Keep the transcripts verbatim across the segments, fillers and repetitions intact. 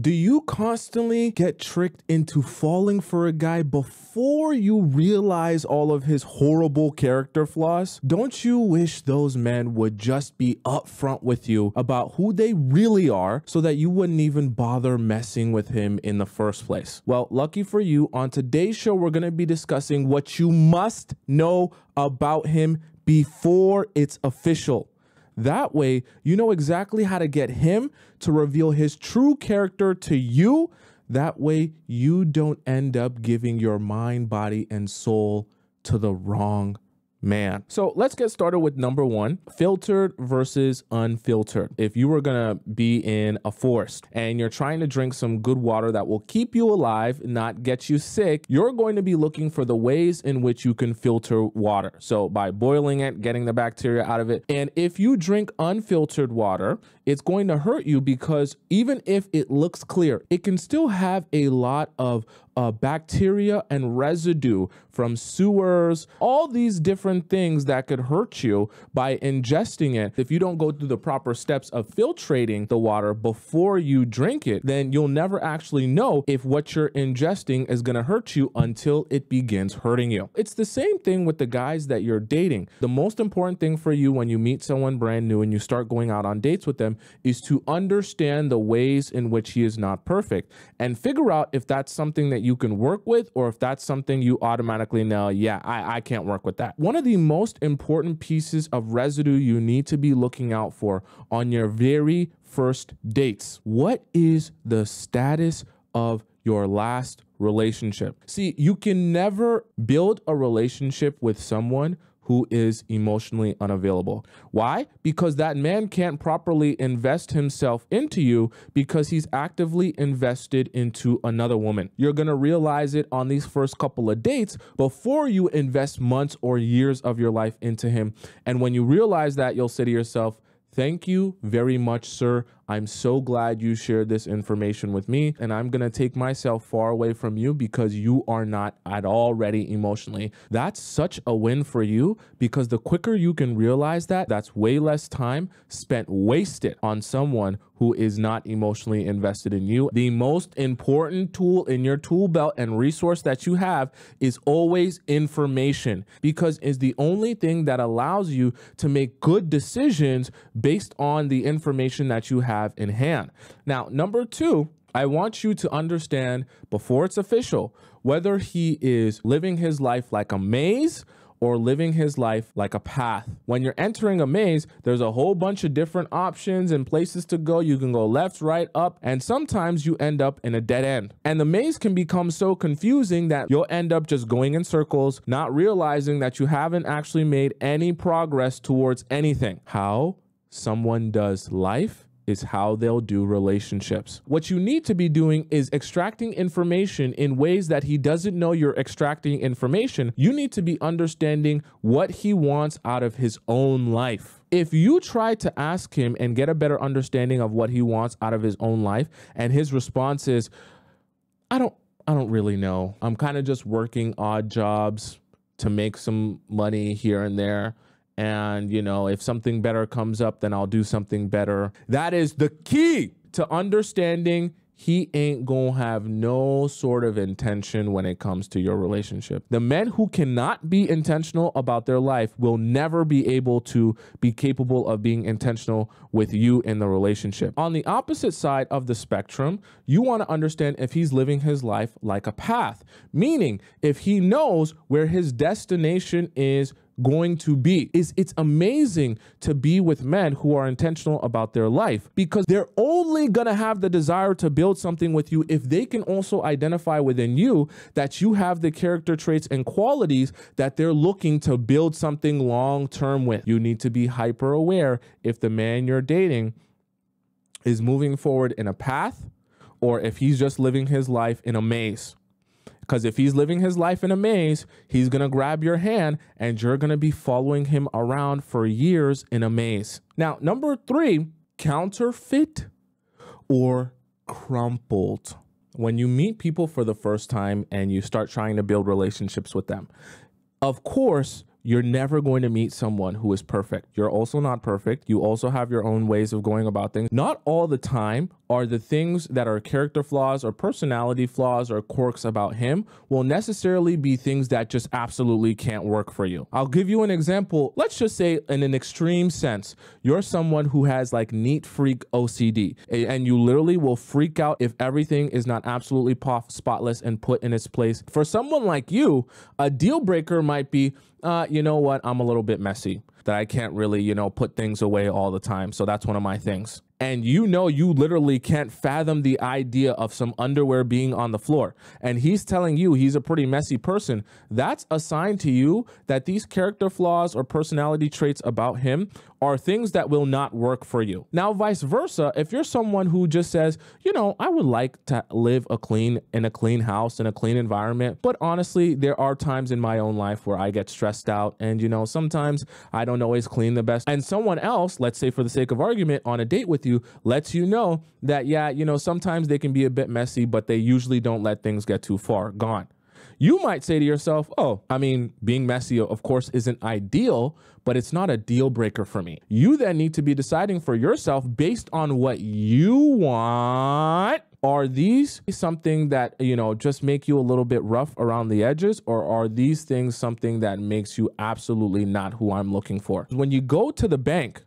Do you constantly get tricked into falling for a guy before you realize all of his horrible character flaws? Don't you wish those men would just be upfront with you about who they really are so that you wouldn't even bother messing with him in the first place? Well, lucky for you, on today's show, we're going to be discussing what you must know about him before it's official. That way, you know exactly how to get him to reveal his true character to you. That way, you don't end up giving your mind, body, and soul to the wrong man. So let's get started with number one, filtered versus unfiltered. If you were gonna be in a forest and you're trying to drink some good water that will keep you alive, not get you sick, you're going to be looking for the ways in which you can filter water. So by boiling it, getting the bacteria out of it. And if you drink unfiltered water, it's going to hurt you because even if it looks clear, it can still have a lot of Uh, bacteria and residue from sewers, all these different things that could hurt you by ingesting it. If you don't go through the proper steps of filtrating the water before you drink it, then you'll never actually know if what you're ingesting is going to hurt you until it begins hurting you. It's the same thing with the guys that you're dating. The most important thing for you when you meet someone brand new and you start going out on dates with them is to understand the ways in which he is not perfect and figure out if that's something that you can work with, or if that's something you automatically know, yeah, I, I can't work with that. One of the most important pieces of residue you need to be looking out for on your very first dates. What is the status of your last relationship? See, you can never build a relationship with someone who is emotionally unavailable. Why? Because that man can't properly invest himself into you because he's actively invested into another woman. You're gonna realize it on these first couple of dates before you invest months or years of your life into him. And when you realize that, you'll say to yourself, thank you very much, sir. I'm so glad you shared this information with me, and I'm gonna take myself far away from you because you are not at all ready emotionally. That's such a win for you because the quicker you can realize that, that's way less time spent wasted on someone who is not emotionally invested in you. The most important tool in your tool belt and resource that you have is always information, because it's the only thing that allows you to make good decisions based on the information that you have have in hand. Now, number two, I want you to understand before it's official whether he is living his life like a maze or living his life like a path. When you're entering a maze, there's a whole bunch of different options and places to go. You can go left, right, up, and sometimes you end up in a dead end. And the maze can become so confusing that you'll end up just going in circles, not realizing that you haven't actually made any progress towards anything. How someone does life is how they'll do relationships. What you need to be doing is extracting information in ways that he doesn't know you're extracting information. You need to be understanding what he wants out of his own life. If you try to ask him and get a better understanding of what he wants out of his own life, and his response is, I don't, I don't really know. I'm kind of just working odd jobs to make some money here and there. And, you know, if something better comes up, then I'll do something better. That is the key to understanding he ain't gonna have no sort of intention when it comes to your relationship. The men who cannot be intentional about their life will never be able to be capable of being intentional with you in the relationship. On the opposite side of the spectrum, you wanna understand if he's living his life like a path, meaning if he knows where his destination is going to be. Is it's amazing to be with men who are intentional about their life, because they're only gonna have the desire to build something with you if they can also identify within you that you have the character traits and qualities that they're looking to build something long term with. You need to be hyper aware if the man you're dating is moving forward in a path or if he's just living his life in a maze. Because if he's living his life in a maze, he's going to grab your hand and you're going to be following him around for years in a maze. Now, number three, counterfeit or crumpled. When you meet people for the first time and you start trying to build relationships with them, of course, You're never going to meet someone who is perfect. You're also not perfect. You also have your own ways of going about things. Not all the time are the things that are character flaws or personality flaws or quirks about him will necessarily be things that just absolutely can't work for you. I'll give you an example. Let's just say in an extreme sense, you're someone who has like neat freak O C D, and you literally will freak out if everything is not absolutely spotless and put in its place. For someone like you, a deal breaker might be, uh, you know what, I'm a little bit messy, that I can't really, you know, put things away all the time. So that's one of my things. And you know, you literally can't fathom the idea of some underwear being on the floor. And he's telling you he's a pretty messy person. That's a sign to you that these character flaws or personality traits about him are things that will not work for you. Now, vice versa, if you're someone who just says, you know, I would like to live a clean in a clean house, in a clean environment. But honestly, there are times in my own life where I get stressed out. And, you know, sometimes I don't don't always clean the best. And someone else, let's say for the sake of argument, on a date with you, lets you know that, yeah, you know, sometimes they can be a bit messy, but they usually don't let things get too far gone. You might say to yourself, oh, I mean, being messy, of course, isn't ideal, but it's not a deal breaker for me. You then need to be deciding for yourself based on what you want. Are these something that, you know, just make you a little bit rough around the edges, or are these things something that makes you absolutely not who I'm looking for? When you go to the bank,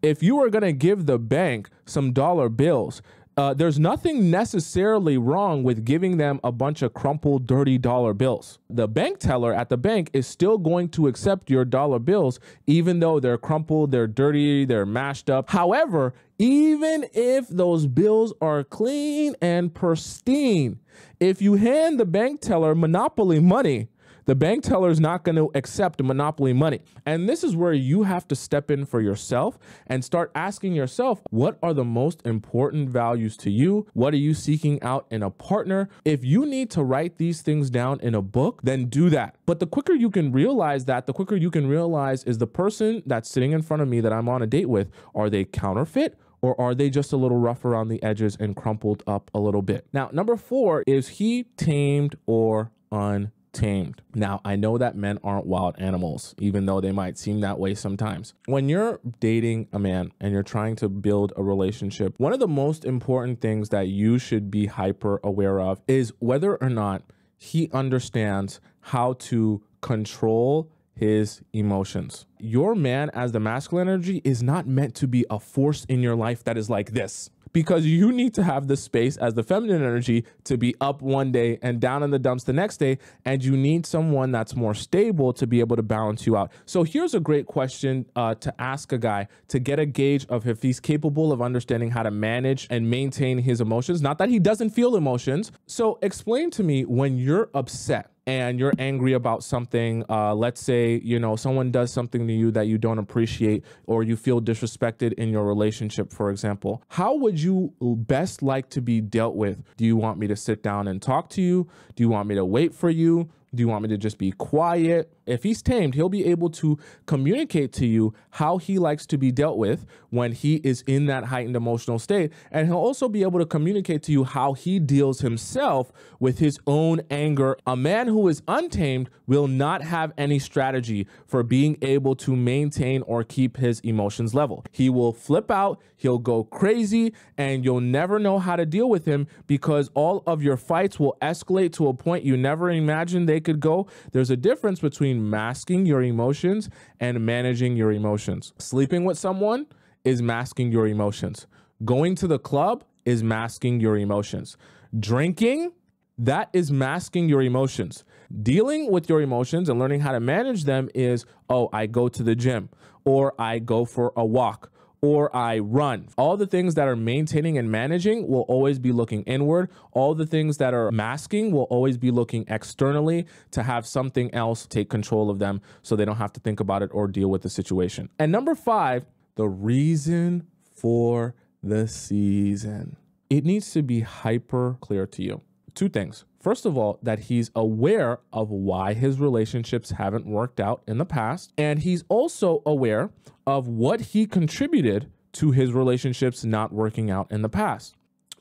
if you are going to give the bank some dollar bills, Uh, there's nothing necessarily wrong with giving them a bunch of crumpled, dirty dollar bills. The bank teller at the bank is still going to accept your dollar bills, even though they're crumpled, they're dirty, they're mashed up. However, even if those bills are clean and pristine, if you hand the bank teller Monopoly money, the bank teller is not going to accept Monopoly money. And this is where you have to step in for yourself and start asking yourself, what are the most important values to you? What are you seeking out in a partner? If you need to write these things down in a book, then do that. But the quicker you can realize that, the quicker you can realize, is the person that's sitting in front of me that I'm on a date with, are they counterfeit? Or are they just a little rough around the edges and crumpled up a little bit? Now, number four is, he tamed or untamed? Tamed. Now, I know that men aren't wild animals, even though they might seem that way sometimes. When you're dating a man and you're trying to build a relationship, one of the most important things that you should be hyper aware of is whether or not he understands how to control his emotions. Your man, as the masculine energy, is not meant to be a force in your life that is like this, because you need to have the space as the feminine energy to be up one day and down in the dumps the next day. And you need someone that's more stable to be able to balance you out. So here's a great question uh, to ask a guy to get a gauge of if he's capable of understanding how to manage and maintain his emotions. Not that he doesn't feel emotions. So explain to me, when you're upset and you're angry about something, uh, let's say, you know, someone does something to you that you don't appreciate, or you feel disrespected in your relationship, for example, how would you best like to be dealt with? Do you want me to sit down and talk to you? Do you want me to wait for you? Do you want me to just be quiet? If he's tamed, he'll be able to communicate to you how he likes to be dealt with when he is in that heightened emotional state. And he'll also be able to communicate to you how he deals himself with his own anger. A man who is untamed will not have any strategy for being able to maintain or keep his emotions level. He will flip out, he'll go crazy, and you'll never know how to deal with him, because all of your fights will escalate to a point you never imagined they could go. There's a difference between masking your emotions and managing your emotions. Sleeping with someone is masking your emotions. Going to the club is masking your emotions. Drinking, that is masking your emotions. Dealing with your emotions and learning how to manage them is, oh, I go to the gym, or I go for a walk, or I run. All the things that are maintaining and managing will always be looking inward. All the things that are masking will always be looking externally to have something else take control of them so they don't have to think about it or deal with the situation. And number five, the reason for the season. It needs to be hyper clear to you. Two things. First of all, that he's aware of why his relationships haven't worked out in the past. And he's also aware of what he contributed to his relationships not working out in the past.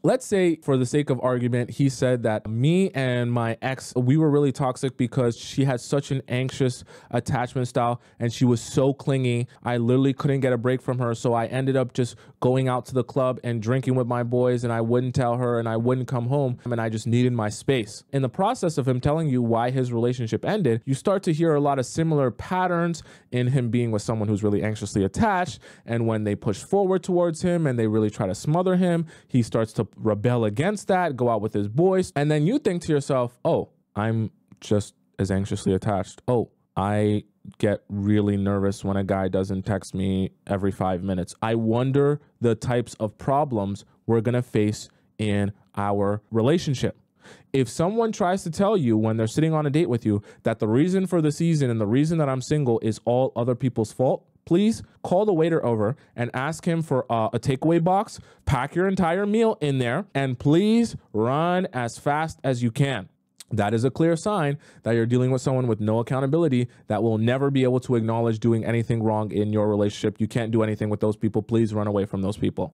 let's say for the sake of argument, he said that me and my ex, we were really toxic because she had such an anxious attachment style and she was so clingy. I literally couldn't get a break from her. So I ended up just going out to the club and drinking with my boys, and I wouldn't tell her and I wouldn't come home, and I just needed my space. In the process of him telling you why his relationship ended, you start to hear a lot of similar patterns in him being with someone who's really anxiously attached. And when they push forward towards him and they really try to smother him, he starts to rebel against that, go out with his boys. And then you think to yourself, oh, I'm just as anxiously attached. Oh, I get really nervous when a guy doesn't text me every five minutes. I wonder the types of problems we're gonna face in our relationship. If someone tries to tell you when they're sitting on a date with you that the reason for the season and the reason that I'm single is all other people's fault, please call the waiter over and ask him for uh, a takeaway box, pack your entire meal in there, and please run as fast as you can. That is a clear sign that you're dealing with someone with no accountability that will never be able to acknowledge doing anything wrong in your relationship. You can't do anything with those people. Please run away from those people.